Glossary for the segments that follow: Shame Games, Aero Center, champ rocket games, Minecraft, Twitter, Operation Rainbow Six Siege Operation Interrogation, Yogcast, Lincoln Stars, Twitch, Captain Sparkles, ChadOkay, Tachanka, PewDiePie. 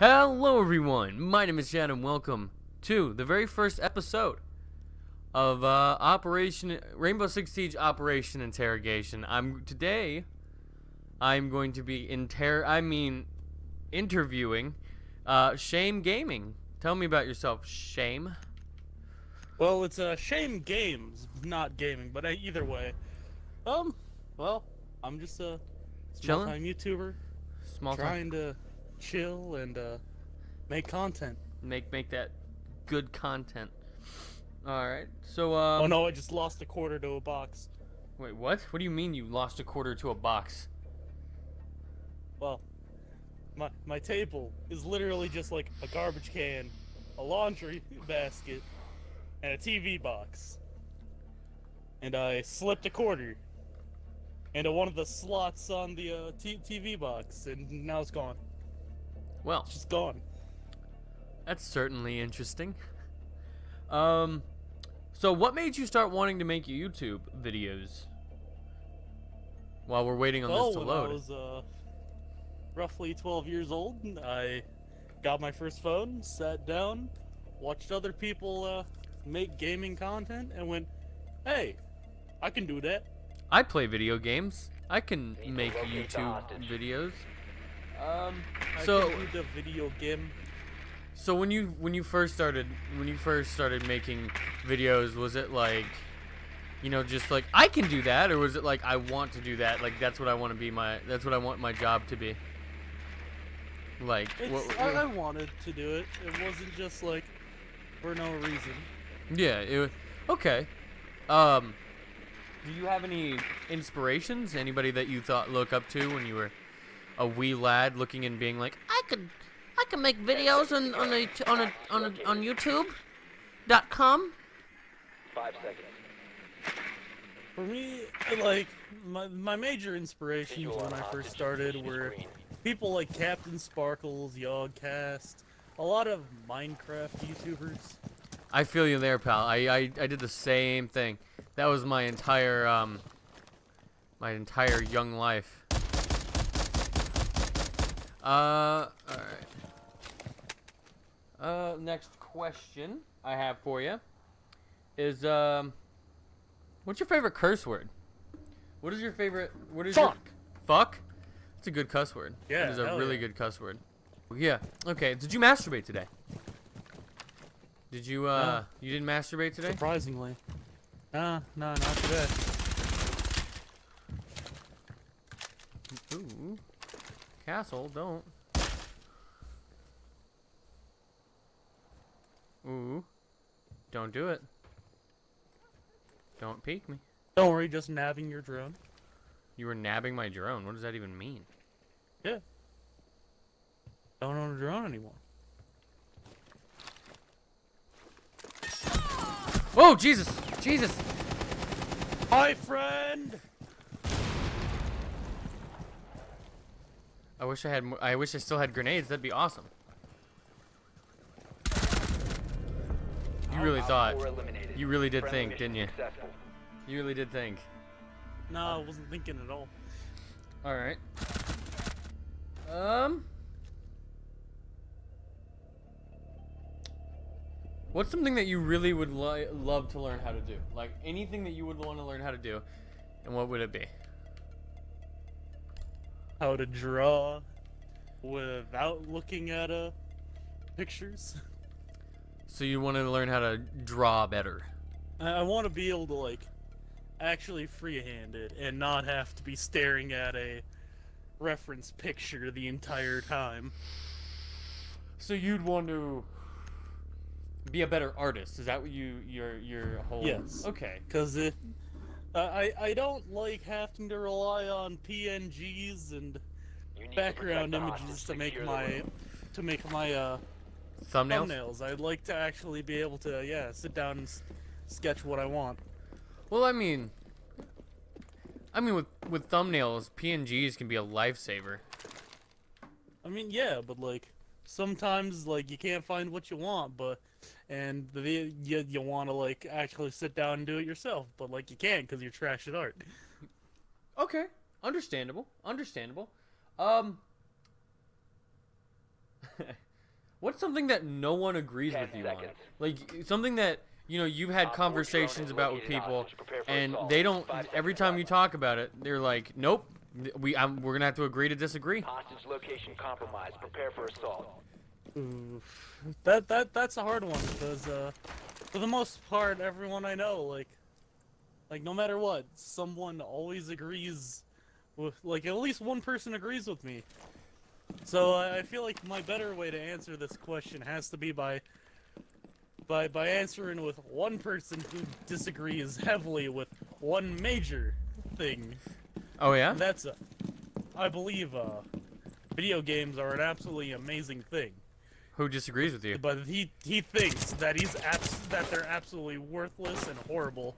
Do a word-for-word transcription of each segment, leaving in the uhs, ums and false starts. Hello everyone, my name is Chad and welcome to the very first episode of uh, Operation Rainbow Six Siege Operation Interrogation. I'm today I'm going to be inter I mean interviewing uh, Shame Gaming. Tell me about yourself, Shame. Well, it's uh, Shame Games, not gaming, but I, either way. Um, well, I'm just a small-time YouTuber, small trying to chill and uh make content make make that good content. All right, so um, oh no, I just lost a quarter to a box. Wait, what what do you mean you lost a quarter to a box? Well, my my table is literally just like a garbage can, a laundry basket, and a T V box, and I slipped a quarter into one of the slots on the uh, T V box, and now it's gone. Well, she's gone. That's certainly interesting. Um, so what made you start wanting to make YouTube videos? While we're waiting on well, this to when load. I was uh, roughly twelve years old. I got my first phone, sat down, watched other people uh, make gaming content, and went, "Hey, I can do that. I play video games. I can make YouTube videos." Um, so I the video game. So when you when you first started when you first started making videos, was it like, you know, just like I can do that, or was it like I want to do that? Like that's what I want to be my that's what I want my job to be. Like it's, what, I, I wanted to do it. It wasn't just like for no reason. Yeah. It, okay. Um, do you have any inspirations? Anybody that you thought look up to when you were a wee lad looking and being like, I could, I could make videos on on a on a on a, on YouTube dot com. Five seconds. For me, like my my major inspirations when I first started were people like Captain Sparkles, Yogcast, a lot of Minecraft YouTubers. I feel you there, pal. I I I did the same thing. That was my entire um my entire young life. Uh, alright. Uh, next question I have for you is, um, what's your favorite curse word? What is your favorite, what is fuck. your... Fuck. Fuck? That's a good cuss word. Yeah, that is a really yeah. good cuss word. Yeah, okay. Did you masturbate today? Did you, uh, no. you didn't masturbate today? Surprisingly. Nah, no, nah, not today. Ooh. Castle, don't. Ooh. Don't do it. Don't peek me. Don't worry, just nabbing your drone. You were nabbing my drone? What does that even mean? Yeah. Don't own a drone anymore. Whoa, Jesus! Jesus! My friend! I wish I had more, I wish I still had grenades. That'd be awesome. You really thought. You really did think, didn't you? You really did think. No, I wasn't thinking at all. All right. Um. What's something that you really would lo love to learn how to do? Like anything that you would want to learn how to do, and what would it be? How to draw without looking at uh, pictures. So you want to learn how to draw better? I want to be able to like actually freehand it and not have to be staring at a reference picture the entire time. So you'd want to be a better artist? Is that what you your your whole? Yes. Okay. Because it. Uh, I, I don't like having to rely on P N Gs and background images to make my to make my uh, thumbnails? thumbnails. I'd like to actually be able to yeah sit down and s sketch what I want. Well, I mean, I mean with with thumbnails, P N Gs can be a lifesaver. I mean, yeah, but like sometimes like you can't find what you want, but. And the, you, you want to like actually sit down and do it yourself, but like you can't because you're trash at art. Okay, understandable, understandable. Um, What's something that no one agrees with you on? Like something that, you know, you've had conversations about with people, and they don't. Every time you talk about it, they're like, "Nope, we I'm, we're gonna have to agree to disagree." Hostage location compromised. Prepare for assault. Ooh, that that that's a hard one because, uh, for the most part, everyone I know, like, like no matter what, someone always agrees with, like, at least one person agrees with me. So I feel like my better way to answer this question has to be by. By, by answering with one person who disagrees heavily with one major thing. Oh, yeah? And that's, uh, I believe, uh, video games are an absolutely amazing thing. Who disagrees with you? But he he thinks that he's abs that they're absolutely worthless and horrible.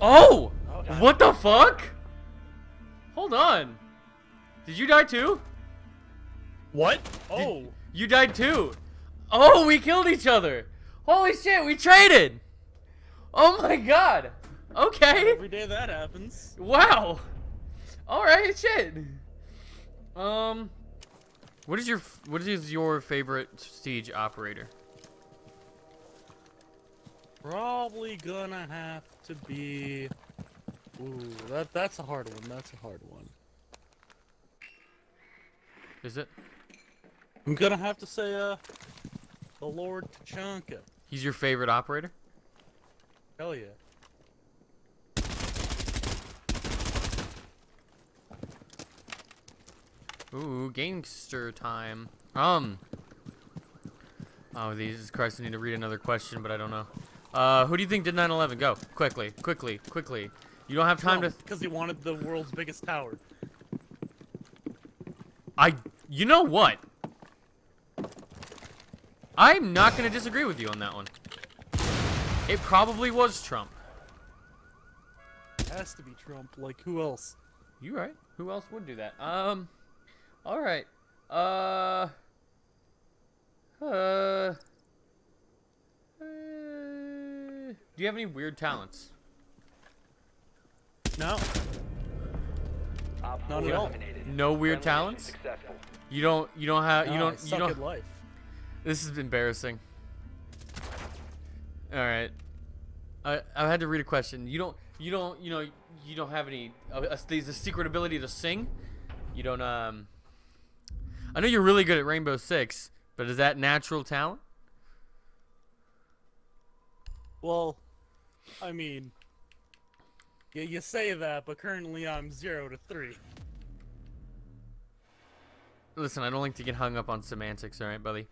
Oh! oh what the fuck? Hold on. Did you die too? What? Oh. Did You died too. Oh, we killed each other. Holy shit, we traded. Oh my god. Okay. Every day that happens. Wow. All right, shit. Um, what is your what is your favorite siege operator? Probably gonna have to be. Ooh, that that's a hard one. That's a hard one. Is it? I'm gonna have to say, uh, the Lord Tachanka. He's your favorite operator? Hell yeah. Ooh, gangster time. Um. Oh, Jesus Christ, I need to read another question, but I don't know. Uh, who do you think did nine eleven? Go, quickly, quickly, quickly. You don't have time no, to- because he wanted the world's biggest tower. I- you know what? I'm not going to disagree with you on that one. It probably was Trump. It has to be Trump. Like, who else? You're right. Who else would do that? Um, all right. Uh, uh, uh, do you have any weird talents? No. No, no. No weird talents? You don't, you don't have, you don't, you don't. Life. This is embarrassing. All right, I I had to read a question. You don't you don't you know you don't have any. Uh, there's a secret ability to sing. You don't um. I know you're really good at Rainbow Six, but is that natural talent? Well, I mean, yeah, you say that, but currently I'm zero to three. Listen, I don't like to get hung up on semantics. All right, buddy.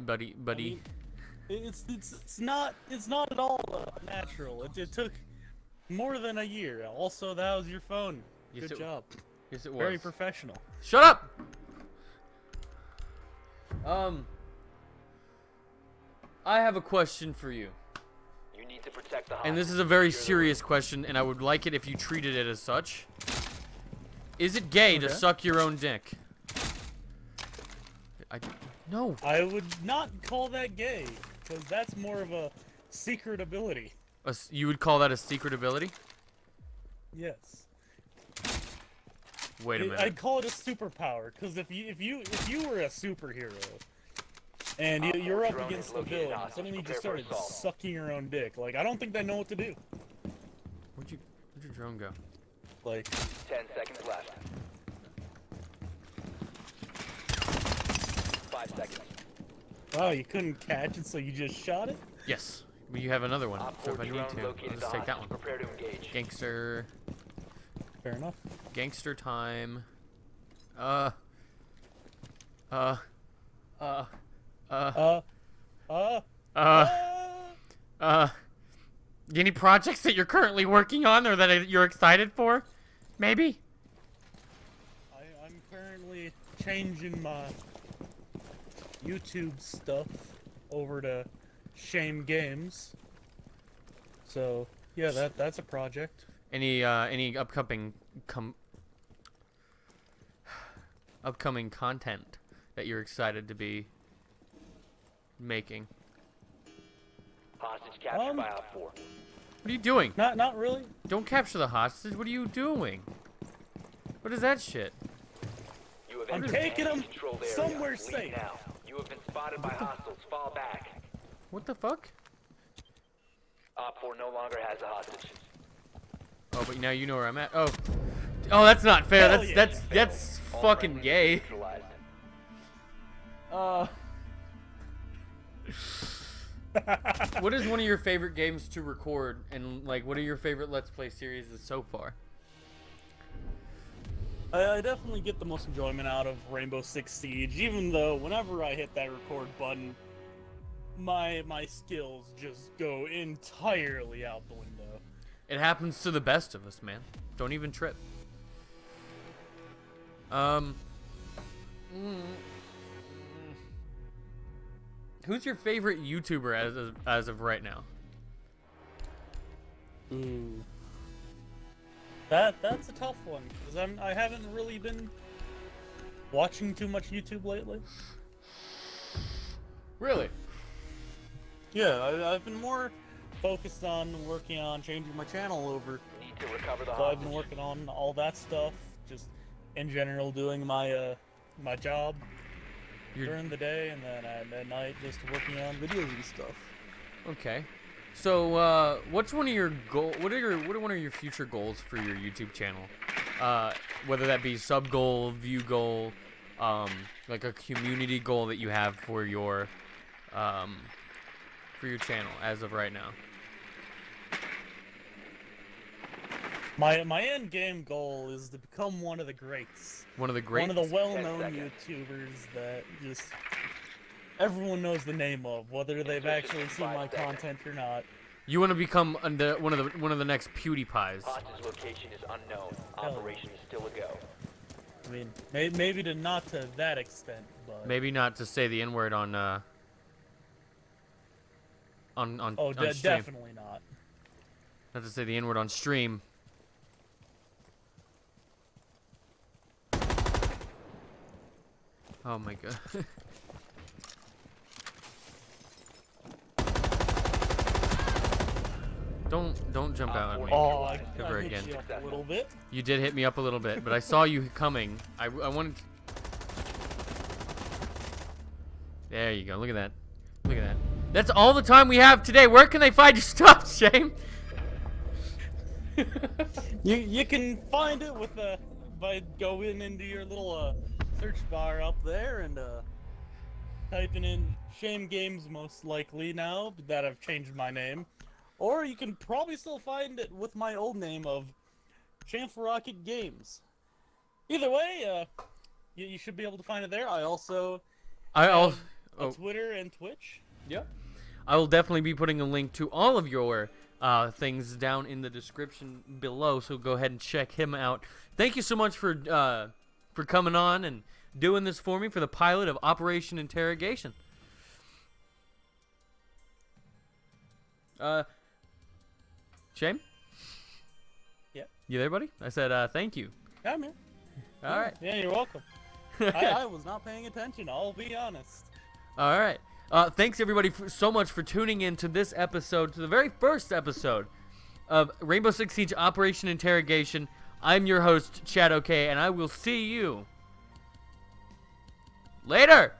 buddy buddy I mean, it's, it's it's not it's not at all uh, natural. It, it took more than a year. Also, that was your phone. Yes, good job. Yes, it was very professional. Shut up. um I have a question for you. You need to protect the hostage. And this is a very serious question, and I would like it if you treated it as such. Is it gay okay. to suck your own dick? I No. I would not call that gay, because that's more of a secret ability. A, you would call that a secret ability? Yes. Wait a minute. I'd call it a superpower, because if you if you if you were a superhero, and you, you're up against the villain, and suddenly you just started sucking your own dick. Like, I don't think they know what to do. Where'd you where'd your drone go? Like. Ten seconds left. Five seconds. Wow, you couldn't catch it, so you just shot it? Yes. Well, you have another one, so if I need to, I'll just take that one. Prepare to engage. Gangster. Fair enough. Gangster time. Uh. Uh. Uh. Uh. Uh. Uh. Uh. Uh. Any projects that you're currently working on or that you're excited for? Maybe? I, I'm currently changing my YouTube stuff over to Shame Games. So yeah, that that's a project. Any uh, any upcoming com upcoming content that you're excited to be making? Hostage capture um, by op four. What are you doing? Not not really. Don't capture the hostage. What are you doing? What is that shit? I'm taking them somewhere safe. Now. You have been spotted by hostiles. Fall back. What the fuck? Op four no longer has a hostage. Oh, but now you know where I'm at. Oh, oh, that's not fair. That's that's that's fucking gay. Uh. What is one of your favorite games to record, and like, what are your favorite Let's Play series so far? I, I definitely get the most enjoyment out of Rainbow Six Siege, even though whenever I hit that record button, my my skills just go entirely out the window. It happens to the best of us, man. Don't even trip. Um. Mm. Who's your favorite YouTuber as of, as of right now? Ooh, that that's a tough one because I'm I haven't really been watching too much YouTube lately. Really? Yeah, I, I've been more focused on working on changing my channel over. Need to recover the so I've been working on all that stuff, just in general doing my uh my job. You're... during the day, and then at night just working on videos and stuff. Okay, so uh, what's one of your goal? What are your what are one of your future goals for your YouTube channel? Uh, whether that be sub goal, view goal, um, like a community goal that you have for your um, for your channel as of right now. My my end game goal is to become one of the greats. One of the greats. One of the well-known YouTubers that just everyone knows the name of, whether they've actually seen my content or not. You want to become one of the one of the next PewDiePies. Hostage location is unknown. Operation is still a go. I mean, may, maybe to not to that extent, but maybe not to say the N-word on uh on on. Oh, de- definitely not. Not to say the N-word on stream. Oh my god. don't don't jump out at me oh, I, ever I again. You, a little bit. You did hit me up a little bit, but I saw you coming. I, I wanted to... There you go. Look at that. Look at that. That's all the time we have today. Where can they find your stuff, Shame? you you can find it with a by going into your little uh search bar up there and uh, typing in Shame Games most likely now that I've changed my name, or you can probably still find it with my old name of Champ Rocket Games. Either way, uh, you, you should be able to find it there. I also I also oh. Twitter and Twitch. Yep. I will definitely be putting a link to all of your uh, things down in the description below, so go ahead and check him out. Thank you so much for. Uh, For coming on and doing this for me for the pilot of Operation Interrogation. Uh, Shame? Yeah. You there, buddy? I said uh, thank you. Yeah, man. All yeah. right. Yeah, you're welcome. I, I was not paying attention. I'll be honest. All right. Uh, thanks everybody for, so much for tuning in to this episode, to the very first episode of Rainbow Six Siege Operation Interrogation. I'm your host, ChadOkay, and I will see you later!